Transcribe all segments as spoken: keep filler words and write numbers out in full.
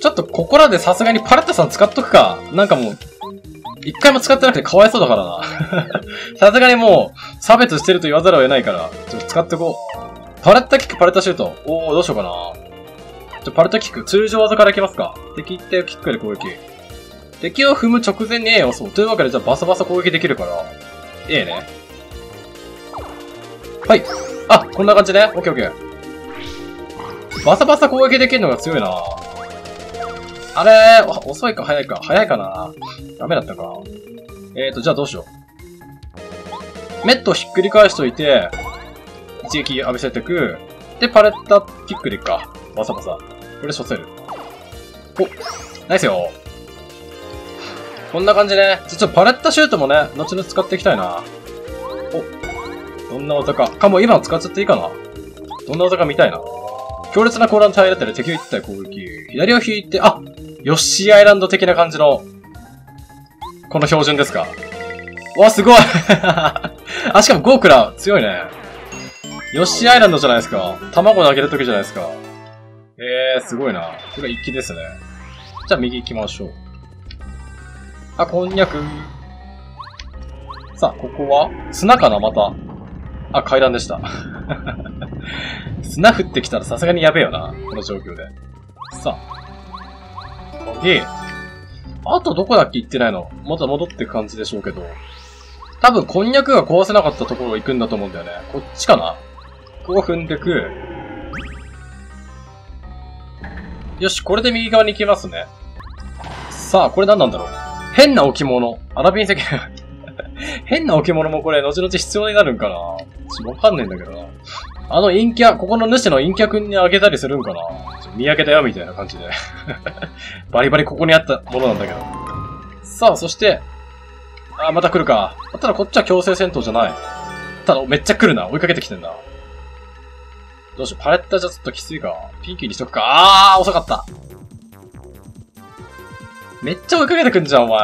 ちょっとここらでさすがにパレッタさん使っとくか。なんかもう、一回も使ってなくてかわいそうだからな。さすがにもう、差別してると言わざるを得ないから、ちょっと使ってこう。パレッタキック、パレッタシュート。おー、どうしようかな。ちょ、パレッタキック、通常技からいきますか。敵一体をキックで攻撃。敵を踏む直前に A を押そう。というわけで、じゃあバサバサ攻撃できるから、A ね。はい。あ、こんな感じね。オッケーオッケー。バサバサ攻撃できるのが強いな。あれー、遅いか早いか。早いかな。ダメだったか。えーと、じゃあどうしよう。メットをひっくり返しといて、一撃浴びせてく。で、パレッタキックでいっか。バサバサ。これ処せる。お、ナイスよ。こんな感じね。じゃ、ちょっとパレッタシュートもね、後々使っていきたいな。お、どんな技か。かも今の使っちゃっていいかな。どんな技か見たいな。強烈なコーラの体だったり敵を一体攻撃。左を引いて、あ、ヨッシーアイランド的な感じの、この標準ですか。わ、すごいあ、しかもゴークラ強いね。ヨッシーアイランドじゃないですか。卵投げるときじゃないですか。えー、すごいな。これ一気ですね。じゃあ右行きましょう。あ、こんにゃく。さあ、ここは砂かなまた。あ、階段でした。砂降ってきたらさすがにやべえよな。この状況で。さあ。で、あとどこだっけ行ってないの？また戻ってく感じでしょうけど。多分、こんにゃくが壊せなかったところ行くんだと思うんだよね。こっちかな？ここ踏んでく。よし、これで右側に行きますね。さあ、これ何なんだろう。変な置物。アラビン石。変な置物もこれ、後々必要になるんかな？ちょっとわかんないんだけどな。あの陰キャ、ここの主の陰キャ君にあげたりするんかな？見上げたよみたいな感じで。バリバリここにあったものなんだけど。さあ、そして、あ、また来るか。ただこっちは強制戦闘じゃない。ただめっちゃ来るな。追いかけてきてんな。どうしよう。パレッタじゃちょっときついか。ピンキーにしとくか。あー、遅かった。めっちゃ追いかけてくんじゃん、お前。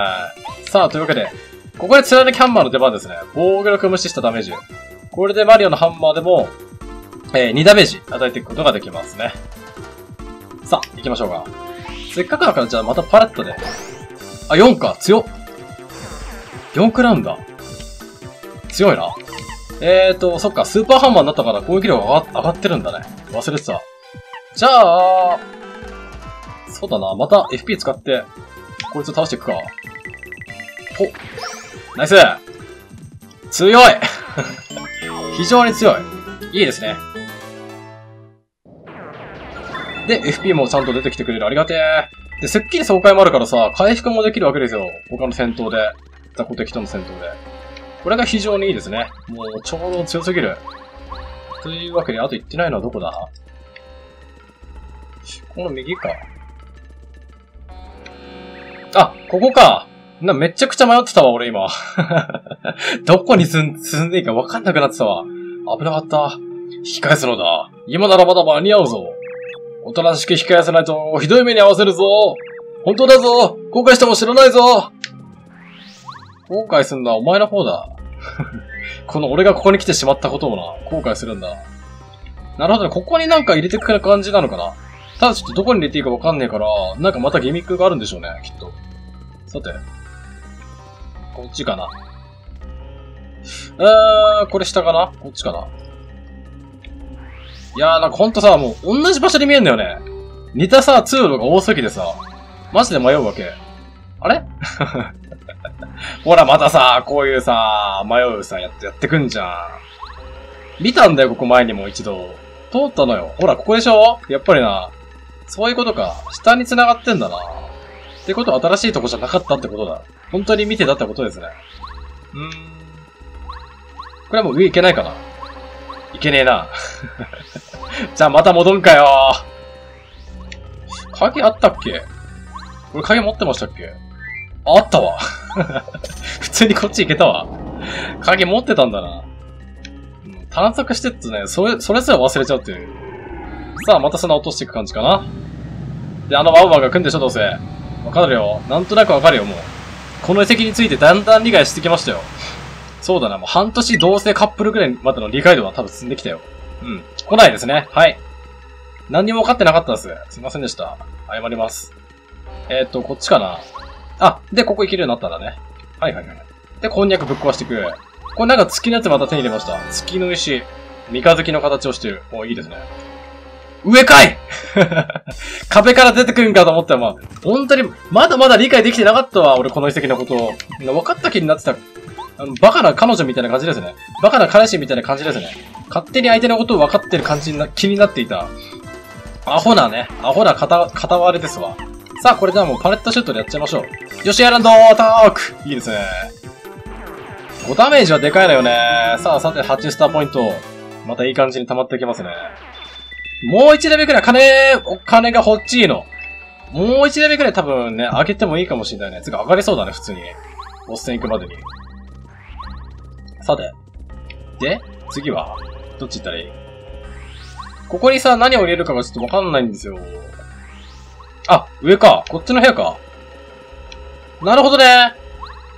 さあ、というわけで、ここで貫きハンマーの出番ですね。防御力無視したダメージ。これでマリオのハンマーでも、えー、にダメージ与えていくことができますね。さあ、行きましょうか。せっかくだから、じゃあまたパレットで。あ、よんか、強っ。よん食らうんだ。強いな。えーと、そっか、スーパーハンマーになったから攻撃力が上がってるんだね。忘れてた。じゃあ、そうだな、また エフピー 使って、こいつを倒していくか。お、ナイス！強い非常に強い。いいですね。で、エフピー もちゃんと出てきてくれる。ありがてー。で、すっきり爽快もあるからさ、回復もできるわけですよ。他の戦闘で。雑魚敵との戦闘で。これが非常にいいですね。もう、ちょうど強すぎる。というわけで、あと行ってないのはどこだ？この右か。あ、ここか。な、めちゃくちゃ迷ってたわ、俺今。どこにすん、進んでいいか分かんなくなってたわ。危なかった。引き返すのだ。今ならまだ間に合うぞ。おとなしく引き返さないと、ひどい目に遭わせるぞ。本当だぞ。後悔しても知らないぞ。後悔すんだ、お前の方だ。この俺がここに来てしまったことをな、後悔するんだ。なるほどね、ここになんか入れてくる感じなのかな。ただちょっとどこに入れていいか分かんねえから、なんかまたギミックがあるんでしょうね、きっと。さて。こっちかな。あー、これ下かな？こっちかな。いやー、なんかほんとさ、もう同じ場所に見えんだよね。似たさ、通路が多すぎてさ、マジで迷うわけ。あれほら、またさ、こういうさ、迷うさ、やって、やってくんじゃん。見たんだよ、ここ前にも一度。通ったのよ。ほら、ここでしょ？やっぱりな。そういうことか。下に繋がってんだな。ってことは新しいとこじゃなかったってことだ。本当に見てたってことですね。うーん。これはもう上行けないかな。いけねえな。じゃあまた戻んかよー。鍵あったっけ？俺鍵持ってましたっけ？あったわ。普通にこっち行けたわ。鍵持ってたんだな。探索してってね、それ、それすら忘れちゃうっていう。さあ、また砂落としていく感じかな。で、あのワウワウが来るんでしょ、どうせ。わかるよ。なんとなくわかるよ、もう。この遺跡についてだんだん理解してきましたよ。そうだな、もう半年同性カップルくらいまでの理解度は多分進んできたよ。うん。来ないですね。はい。何にも分かってなかったです。すいませんでした。謝ります。えー、っと、こっちかな。あ、で、ここ行けるようになったんだね。はいはいはい。で、こんにゃくぶっ壊していく。これなんか月のやつまた手に入れました。月の石。三日月の形をしている。お、いいですね。上かい壁から出てくるんかと思ったら、まあ、本当に、まだまだ理解できてなかったわ。俺、この遺跡のことを。分かった気になってた。あの、バカな彼女みたいな感じですね。バカな彼氏みたいな感じですね。勝手に相手のことを分かってる感じにな、気になっていた。アホなね。アホな片、片割れですわ。さあ、これではもうパレットシュートでやっちゃいましょう。よし、アランドータークいいですね。ごダメージはでかいのよね。さあ、さて、はちスターポイント。またいい感じに溜まってきますね。もういちレベルくらい金、お金が欲しいの。もういちレベルくらい多分ね、上げてもいいかもしれないね。つか上がりそうだね、普通に。ボス戦行くまでに。さて。で、次はどっち行ったらいい？ここにさ、何を入れるかがちょっとわかんないんですよ。あ、上か。こっちの部屋か。なるほどね。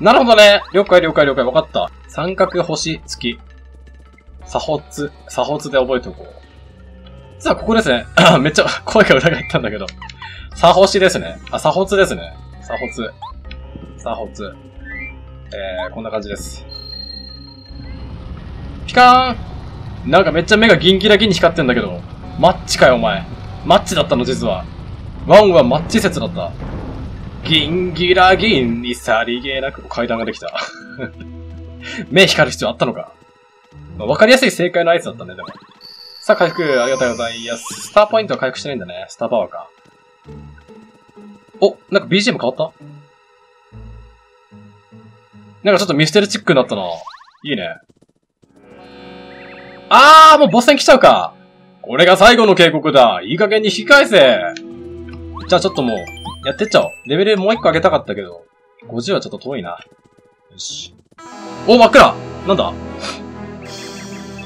なるほどね。了解了解了解。わかった。三角、星、月。鎖骨。鎖骨で覚えておこう。さあ、ここですね。めっちゃ声が裏返ったんだけど。鎖星ですね。あ、鎖骨ですね。鎖骨。鎖骨。えー、こんな感じです。ピカーン！なんかめっちゃ目がギンギラギンに光ってんだけど。マッチかよ、お前。マッチだったの、実は。ワンはマッチ説だった。ギンギラギンにさりげなく階段ができた。目光る必要あったのか。まあ、わかりやすい正解の合図だったね、でも。さあ、回復、ありがとうございます。スターポイントは回復してないんだね。スターパワーか。お、なんか ビージーエム 変わった？なんかちょっとミステルチックになったな。いいね。あー、もうボス戦来ちゃうか。これが最後の警告だ。いい加減に引き返せ。じゃあちょっともう、やってっちゃおう。レベルもう一個上げたかったけど、ごじゅうはちょっと遠いな。よし。お、真っ暗！なんだ？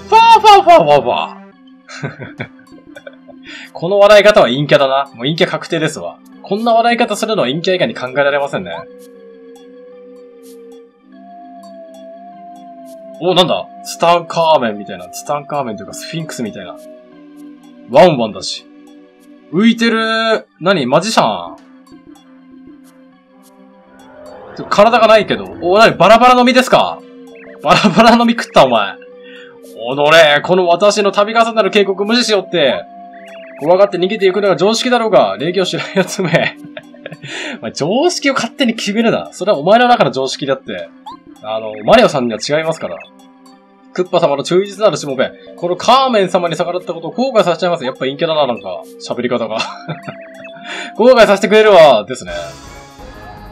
ファーファーファーファーファー。この笑い方は陰キャだな。もう陰キャ確定ですわ。こんな笑い方するのは陰キャ以外に考えられませんね。お、なんだ？ツタンカーメンみたいな。ツタンカーメンというかスフィンクスみたいな。ワンワンだし。浮いてる、何？マジシャン。体がないけど。お、なに？バラバラの実ですか？バラバラの実食ったお前。おのれ、この私の度重なる警告無視しよって。怖がって逃げていくのが常識だろうが、礼儀を知らんやつめ。常識を勝手に決めるな。それはお前の中の常識だって。あの、マリオさんには違いますから。クッパ様の忠実なるしもべ。このカーメン様に逆らったことを後悔させちゃいます。やっぱ陰キャだな、なんか。喋り方が。後悔させてくれるわ、ですね。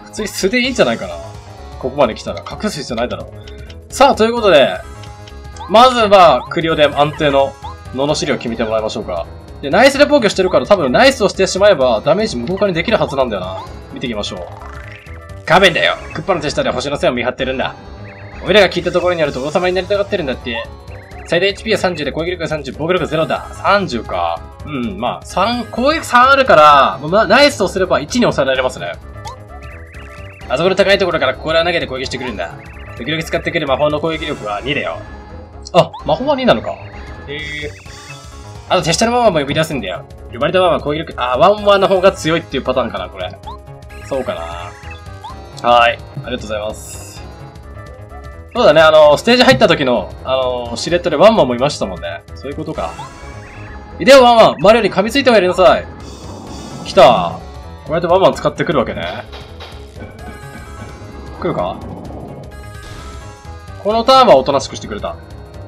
普通に素でいいんじゃないかな。ここまで来たら隠す必要ないだろう。さあ、ということで、まずは、クリオで安定の、罵りを決めてもらいましょうか。で、ナイスで防御してるから多分ナイスをしてしまえば、ダメージ無効化にできるはずなんだよな。見ていきましょう。カーメンだよ。クッパの手下で星の線を見張ってるんだ。俺らが聞いたところにあると王様になりたがってるんだって。最大 エイチピー はさんじゅうで攻撃力がさんじゅう、防御力ゼロだ。さんじゅうか。うん、まあ、さん、攻撃さんあるから、まあ、ナイスをすればいちに抑えられますね。あそこの高いところからここら投げて攻撃してくるんだ。時々使ってくる魔法の攻撃力はにだよ。あ、魔法はになのか。へえ。あと、手下のママも呼び出すんだよ。呼ばれたママは攻撃力、あ、ワンワンの方が強いっていうパターンかな、これ。そうかな。はーい。ありがとうございます。そうだね、あの、ステージ入った時の、あの、シレットでワンワンもいましたもんね。そういうことか。いでよ、ワンワン。マリオに噛みついてはやりなさい。来た。こうやってワンワン使ってくるわけね。来るか？このターンはおとなしくしてくれた。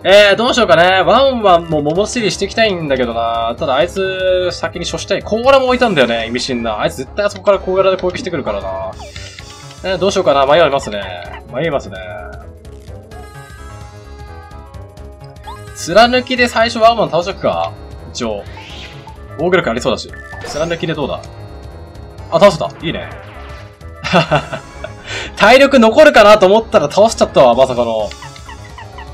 えー、どうしようかね。ワンワンも桃尻していきたいんだけどな。ただあいつ、先に処したい。コーラも置いたんだよね。意味深な。あいつ絶対あそこからコーラで攻撃してくるからな。えー、どうしようかな。迷いますね。迷いますね。貫きで最初ワンワン倒しとくか。一応。防御力ありそうだし。貫きでどうだ。あ、倒せた。いいね。体力残るかなと思ったら倒しちゃったわ。まさかの。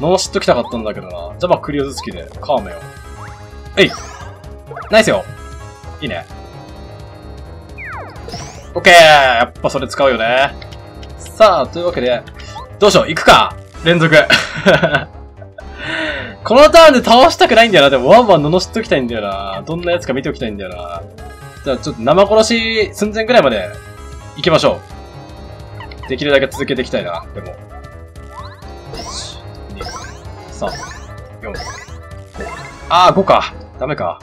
のしっときたかったんだけどな。じゃあまあクリオズきで、カーメンを。えい！ナイスよ！いいね。オッケー！やっぱそれ使うよね。さあ、というわけで、どうしよう！行くか！連続このターンで倒したくないんだよな。でもワンワンののしっときたいんだよな。どんなやつか見ておきたいんだよな。じゃあちょっと生殺し寸前ぐらいまで行きましょう。できるだけ続けていきたいな、でも。いち、に、さん、よん、ご。ああ、ごか。ダメか。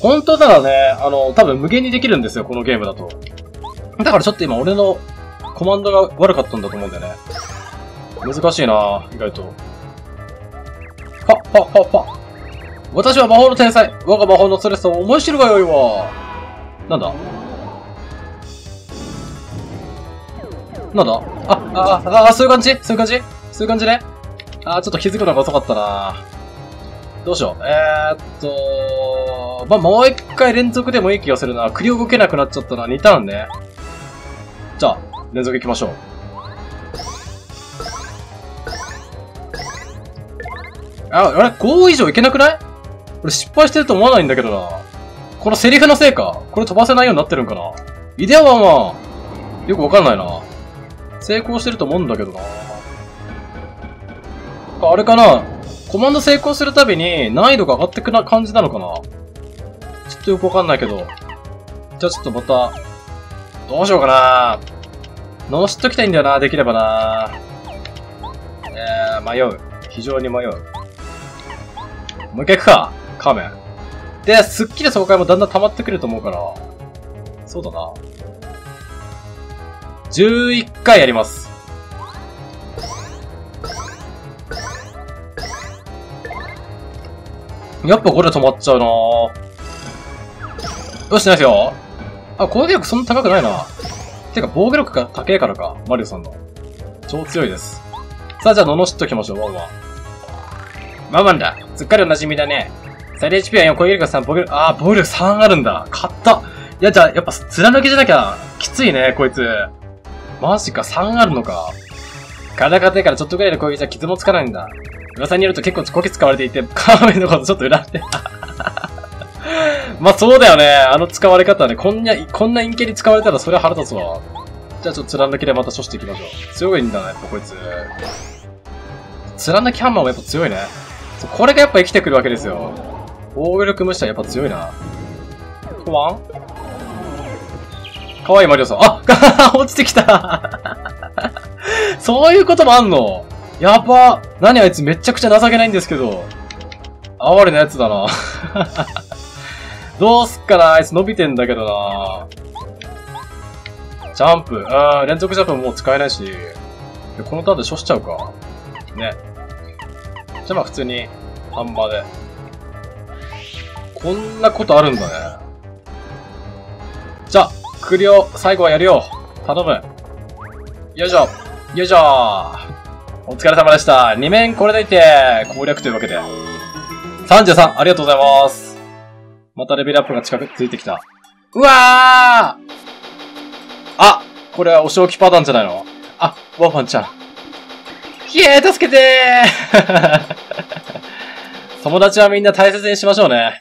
本当だからね、あの、多分無限にできるんですよ、このゲームだと。だからちょっと今俺のコマンドが悪かったんだと思うんだよね。難しいな意外と。パッパッパッパッ。私は魔法の天才。我が魔法のストレスを思い知るがよいわ。なんだなんだあ、あ、あ、あ、そういう感じそういう感じそういう感じね。あー、ちょっと気づくのが遅かったな。どうしよう。えーっと、まあ、もう一回連続でもいい気がするな。繰り動けなくなっちゃったな。にターンね。じゃあ、連続いきましょう。あ、あれ ?ご 以上いけなくない？俺失敗してると思わないんだけどな。このセリフのせいか。これ飛ばせないようになってるんかな。イデアワンは、よくわかんないな。成功してると思うんだけどな。あれかな？コマンド成功するたびに難易度が上がってくな感じなのかな？ちょっとよくわかんないけど。じゃあちょっとまた、どうしようかな。直しときたいんだよな。できればな。えー、迷う。非常に迷う。もう一回行くか。カーメン。で、スッキリ爽快もだんだん溜まってくると思うから。そうだな。じゅういっかいやります。やっぱこれ止まっちゃうなぁ。よし、ナイスよ。あ、攻撃力そんな高くないな。てか、防御力が高いからか。マリオさんの。超強いです。さあ、じゃあ、罵っときましょう、ワンワン。ワンワンだ。すっかりお馴染みだね。最大 エイチピー はよん、攻撃力がさん、防御力、ああ、防御力さんあるんだ。勝った。いや、じゃあ、やっぱ、貫きじゃなきゃ、きついね、こいつ。マジか、さんあるのか。体が硬いからちょっとぐらいの攻撃じゃ傷もつかないんだ。噂によると結構こき使われていて、カーメンのことちょっと恨んでた。まあ、そうだよね。あの使われ方ね。こんな、こんな陰形に使われたらそれは腹立つわ。じゃあ、ちょっと貫きでまた処置していきましょう。強いんだな、やっぱこいつ。貫きハンマーもやっぱ強いね。これがやっぱ生きてくるわけですよ。防御力無視はやっぱ強いな。コマン？かわいいマリオさん。あ落ちてきたそういうこともあんのやば。何あいつめちゃくちゃ情けないんですけど。哀れなやつだな。どうすっかなあいつ伸びてんだけどな。ジャンプ。うん、連続ジャンプももう使えないし。このターンで処しちゃうか。ね。じゃあまあ普通に、ハンマーで。こんなことあるんだね。じゃあ、クリを最後はやるよ。頼む。よいしょ。よいしょ。お疲れ様でした。に面これでいて、攻略というわけで。さんじゅうさん、ありがとうございます。またレベルアップが近くついてきた。うわーあ、これはお仕置きパターンじゃないの？あ、ワンワンちゃん。イエーイ助けてー友達はみんな大切にしましょうね。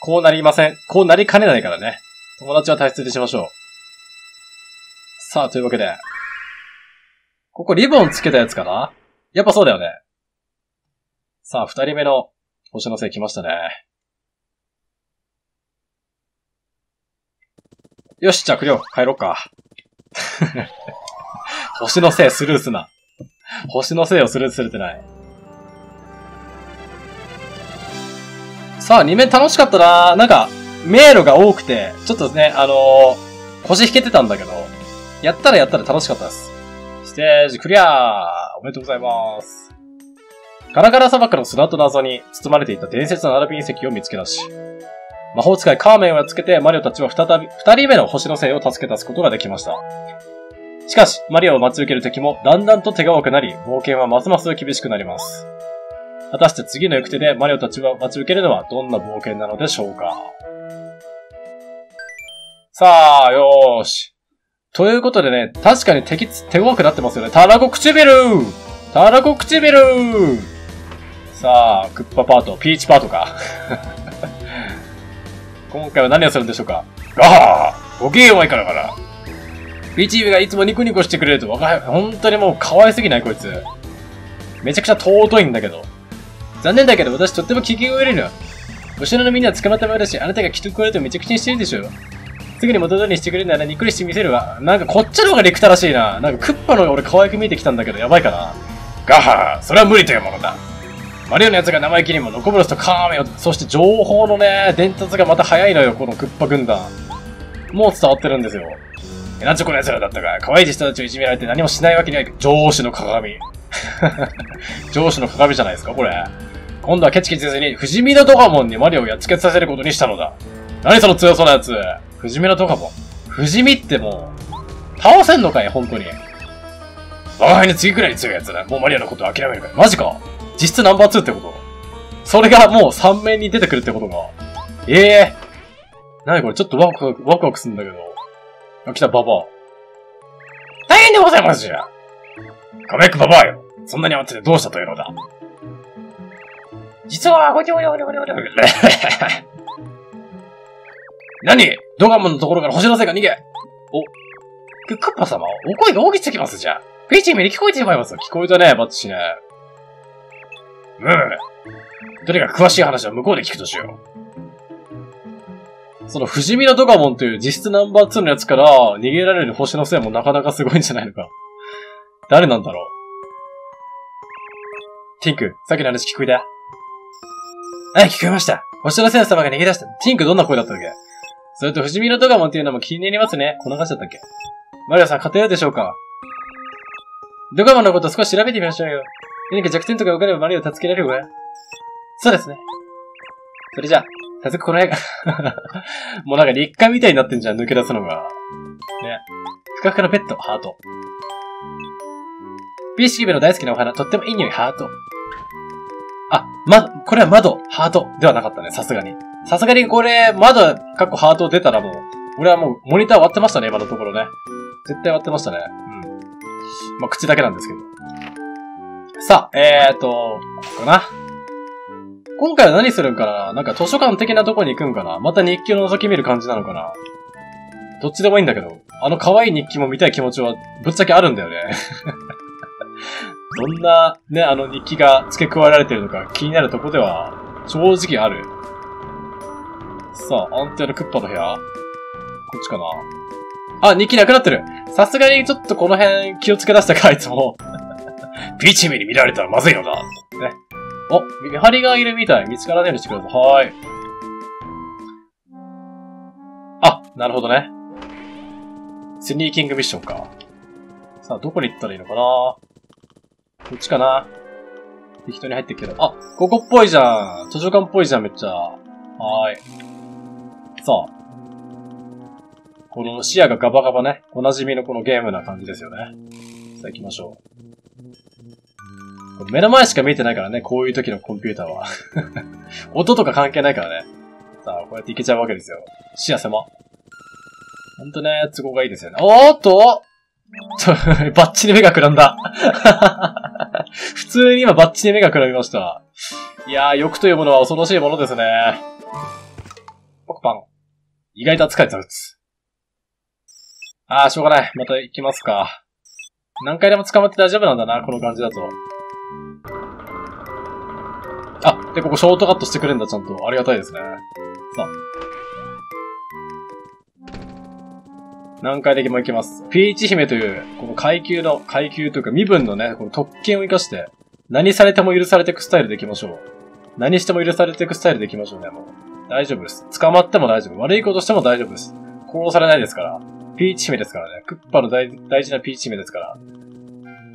こうなりません。こうなりかねないからね。友達は大切にしましょう。さあ、というわけで。ここリボンつけたやつかな？やっぱそうだよね。さあ、二人目の星のせい来ましたね。よし、じゃあクリオ、帰ろうか。星のせいスルーすな。星のせいをするするってない。さあ、に面楽しかったな。なんか、迷路が多くて、ちょっとね、あのー、腰引けてたんだけど、やったらやったら楽しかったです。ステージクリアー！おめでとうございます。ガラガラ砂漠の砂と謎に包まれていた伝説のアルビン石を見つけ出し、魔法使いカーメンをやっつけてマリオたちは再び、二人目の星のせいを助け出すことができました。しかし、マリオを待ち受ける敵もだんだんと手が多くなり、冒険はますます厳しくなります。果たして次の行く手でマリオたちは待ち受けるのはどんな冒険なのでしょうか。さあ、よーし。ということでね、確かに敵、手が多くなってますよね。タラコ唇！タラコ唇！さあ、クッパパート、ピーチパートか。今回は何をするんでしょうか。ガー！ご機嫌はいかがかな。ビーチービがいつもニコニコしてくれるとわかる。本当にもう可愛すぎないこいつ。めちゃくちゃ尊いんだけど。残念だけど私とっても気が緩いのよ。後ろのみんなは捕まったままだし、あなたがきっと食われてもめちゃくちゃにしてるでしょ。すぐに元通りにしてくれるならにっくりしてみせるわ。なんかこっちの方がレクタらしいな。なんかクッパの方が俺可愛く見えてきたんだけど、やばいかな。ガハー、それは無理というものだ。マリオのやつが生意気にも、ノコブロスとカーメオ、そして情報のね、伝達がまた早いのよ、このクッパ軍団。もう伝わってるんですよ。え、なんちょこの奴らだったか。可愛い人たちをいじめられて何もしないわけにはいかない。上司の鏡。上司の鏡じゃないですか、これ。今度はケチケチせずに、不死身のドカモンにマリオをやっつけさせることにしたのだ。何その強そうなやつ。不死身のドカモン。不死身ってもう、倒せんのかい、本当に。我が輩の次くらいに強いやつだ。もうマリオのことを諦めるから。マジか。実質ナンバーツーってこと？それがもうさん面に出てくるってことか。ええー。なにこれ、ちょっとワクワク、ワクワクするんだけど。あ、来た、ババア。大変でございますじゃ。亀くババアよ。そんなに慌ててどうしたというのだ。実は、ごちょごちょごちょごちょごちょ。何？ドガモンのところから星のせいが逃げ。お。クッパ様、お声が大きすぎますじゃ。ピーチームに聞こえてしまいます。聞こえたね、バッチね。むむ。とにかく詳しい話は向こうで聞くとしよう。その不死身のドガモンという実質ナンバーツーのやつから逃げられる星のせいもなかなかすごいんじゃないのか。誰なんだろう。ティンク、さっきの話聞こえた？はい、聞こえました。星のせいの様が逃げ出した。ティンクどんな声だったっけ？それと不死身のドガモンっていうのも気になりますね。こんな感じだったっけ？マリオさん、勝てるでしょうか？ドガモンのことを少し調べてみましょうよ。何か弱点とか分かればマリオを助けられるわ。そうですね。それじゃあ、早速この絵が。もうなんか立夏みたいになってんじゃん、抜け出すのが。ね。ふかふかのペット、ハート。ビーシキベの大好きなお花、とってもいい匂い、ハート。あ、ま、これは窓、ハートではなかったね、さすがに。さすがにこれ、窓、かっこハート出たらもう、俺はもうモニター割ってましたね、今のところね。絶対割ってましたね。うん。まあ、口だけなんですけど。さあ、えーと、ここかな。今回は何するんかな？なんか図書館的なとこに行くんかな？また日記を覗き見る感じなのかな？どっちでもいいんだけど、あの可愛い日記も見たい気持ちはぶっちゃけあるんだよね。どんなね、あの日記が付け加えられてるのか気になるとこでは正直ある。さあ、安定のクッパの部屋？こっちかな？あ、日記なくなってる！さすがにちょっとこの辺気をつけ出したか、あいつも。ピーチ姫に見られたらまずいのだ。ね。お、見張りがいるみたい。見つからないようにしてください。はーい。あ、なるほどね。スニーキングミッションか。さあ、どこに行ったらいいのかな？こっちかな？適当に入ってっけど。あ、ここっぽいじゃん。図書館っぽいじゃん、めっちゃ。はーい。さあ。この視野がガバガバね。おなじみのこのゲームな感じですよね。さあ、行きましょう。目の前しか見えてないからね、こういう時のコンピューターは。音とか関係ないからね。さあ、こうやっていけちゃうわけですよ。視野狭。ほんとね、都合がいいですよね。おーっとちょ、バッチリ目がくらんだ。普通に今バッチリ目がくらみました。いやー、欲というものは恐ろしいものですね。ポコパン。意外と扱いちゃうつ。あー、しょうがない。また行きますか。何回でも捕まって大丈夫なんだな、この感じだと。あ、で、ここショートカットしてくれるんだ、ちゃんと。ありがたいですね。さあ。何回でもいけます。ピーチ姫という、この階級の、階級というか身分のね、この特権を生かして、何されても許されていくスタイルでいきましょう。何しても許されていくスタイルでいきましょうね、もう。大丈夫です。捕まっても大丈夫。悪いことしても大丈夫です。殺されないですから。ピーチ姫ですからね。クッパの 大, 大事なピーチ姫ですから。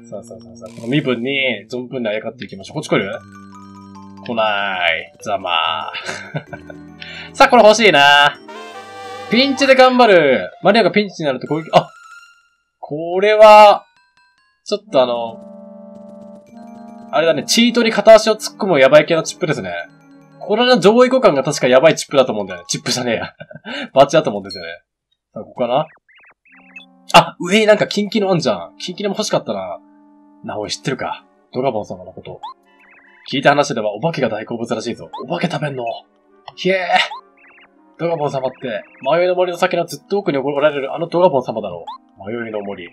さあさあさあさあ、この身分に存分にあやかっていきましょう。こっち来る？来ない。ざまー。さあ、これ欲しいな。ピンチで頑張る。マリアがピンチになると攻撃、あ、これは、ちょっとあの、あれだね、チートに片足を突っ込むやばい系のチップですね。これの上位互換が確かやばいチップだと思うんだよね。チップじゃねえや。バチだと思うんですよね。さあ、ここかな？あ、上になんかキンキのあんじゃん。キンキのも欲しかったな。なおい、知ってるか。ドラゴン様のこと。聞いた話ではお化けが大好物らしいぞ。お化け食べんの。ひえー。ドガボン様って、迷いの森の先のずっと奥におられるあのドガボン様だろう。迷いの森。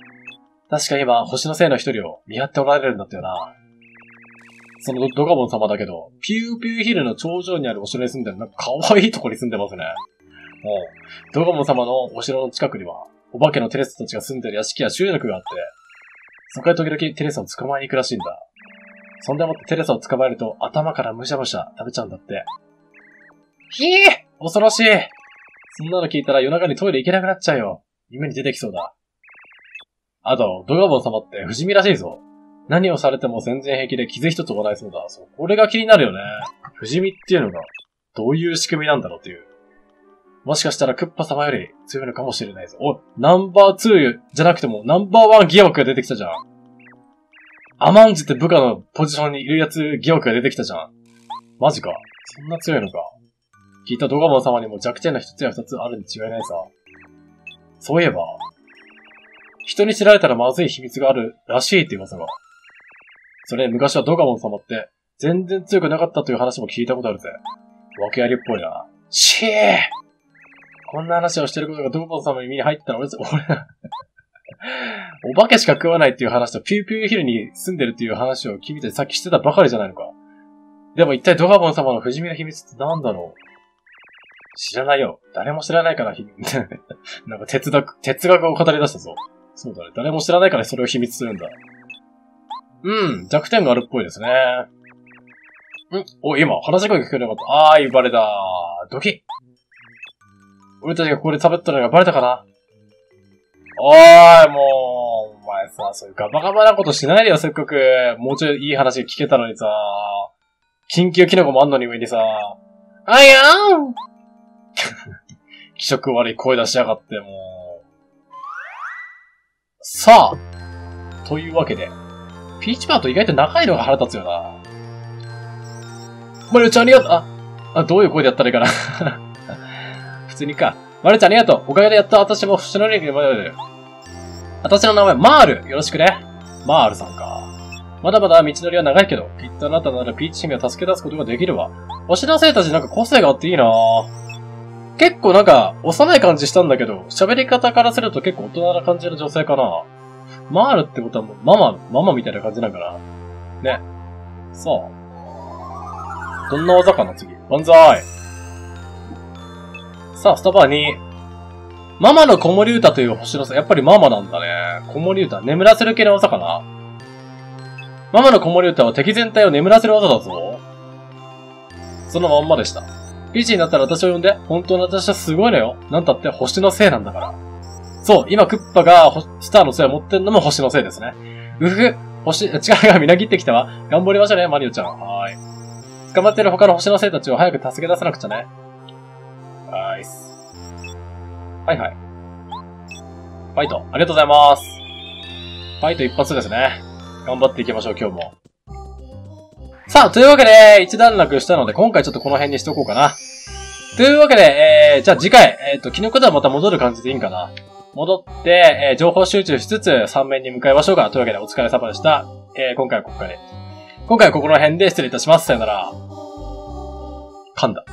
確か今、星のせいの一人を見張っておられるんだったよな。そのドカボン様だけど、ピューピューヒルの頂上にあるお城に住んでる、なんか可愛いところに住んでますね。もう、ドカボン様のお城の近くには、お化けのテレスたちが住んでる屋敷や集落があって、そこへ時々テレスを捕まえに行くらしいんだ。そんでもってテレスを捕まえると頭からむしゃむしゃ食べちゃうんだって。ひぃ、恐ろしい。そんなの聞いたら夜中にトイレ行けなくなっちゃうよ。夢に出てきそうだ。あと、ドガボン様って不死身らしいぞ。何をされても全然平気で傷一つ負わないそうだ。そう、これが気になるよね。不死身っていうのがどういう仕組みなんだろうっていう。もしかしたらクッパ様より強いのかもしれないぞ。おい、ナンバーツーじゃなくてもナンバーワン疑惑が出てきたじゃん。甘んじて部下のポジションにいるやつ疑惑が出てきたじゃん。マジか。そんな強いのか。聞いたドガボン様にも弱点の一つや二つあるに違いないさ。そういえば、人に知られたらまずい秘密があるらしいって噂が。それ、昔はドガボン様って全然強くなかったという話も聞いたことあるぜ。訳ありっぽいな。しーこんな話をしてることがドガボン様に身に入ったら俺、俺、お化けしか食わないっていう話とピューピューヒルに住んでるっていう話を君たちさっきしてたばかりじゃないのか。でも一体ドガボン様の不死身の秘密ってなんだろう。知らないよ。誰も知らないからひ、なんか哲学、哲学を語り出したぞ。そうだね。誰も知らないからそれを秘密するんだ。うん。弱点があるっぽいですね。んお、今、話し声が聞こえなかった。あーい、バレた。ドキッ。俺たちがここで喋ったのがバレたかな。おーい、もう、お前さ、そういうガバガバなことしないでよ、せっかく。もうちょいいい話聞けたのにさ。緊急キノコもあんのに上にさ。あやーん気色悪い声出しやがって、もう。さあというわけで、ピーチパンと意外と仲いいのが腹立つよな。マリオちゃんありがとう。あ、あ、どういう声でやったらいいかな。普通にか。マリオちゃんありがとう。おかげでやった私も不死のリンクに戻れる。私の名前、マール。よろしくね。マールさんか。まだまだ道のりは長いけど、きっとあなたならピーチ姫を助け出すことができるわ。おしな生たちなんか個性があっていいな。結構なんか、幼い感じしたんだけど、喋り方からすると結構大人な感じの女性かな。マールってことはもうママ、ママみたいな感じだから。ね。さあ。どんな技かな次。万歳。さあ、スタバに。ママの子守唄という星のさ、やっぱりママなんだね。子守唄。眠らせる系の技かな。ママの子守唄は敵全体を眠らせる技だぞ。そのまんまでした。ピーチになったら私を呼んで。本当の私はすごいのよ。なんたって星のせいなんだから。そう、今クッパがスターのせいを持ってんのも星のせいですね。うふ、星、力がみなぎってきたわ。頑張りましょうね、マリオちゃん。はーい。捕まってる他の星のせいたちを早く助け出さなくちゃね。ナイス。はいはい。ファイト、ありがとうございます。ファイト一発ですね。頑張っていきましょう、今日も。さあ、というわけで、一段落したので、今回ちょっとこの辺にしとこうかな。というわけで、えー、じゃあ次回、えっと、キノコではまた戻る感じでいいんかな。戻って、えー、情報集中しつつさん面に向かいましょうか。というわけでお疲れ様でした。えー、今回はここから、今回はここの辺で失礼いたします。さよなら。噛んだ。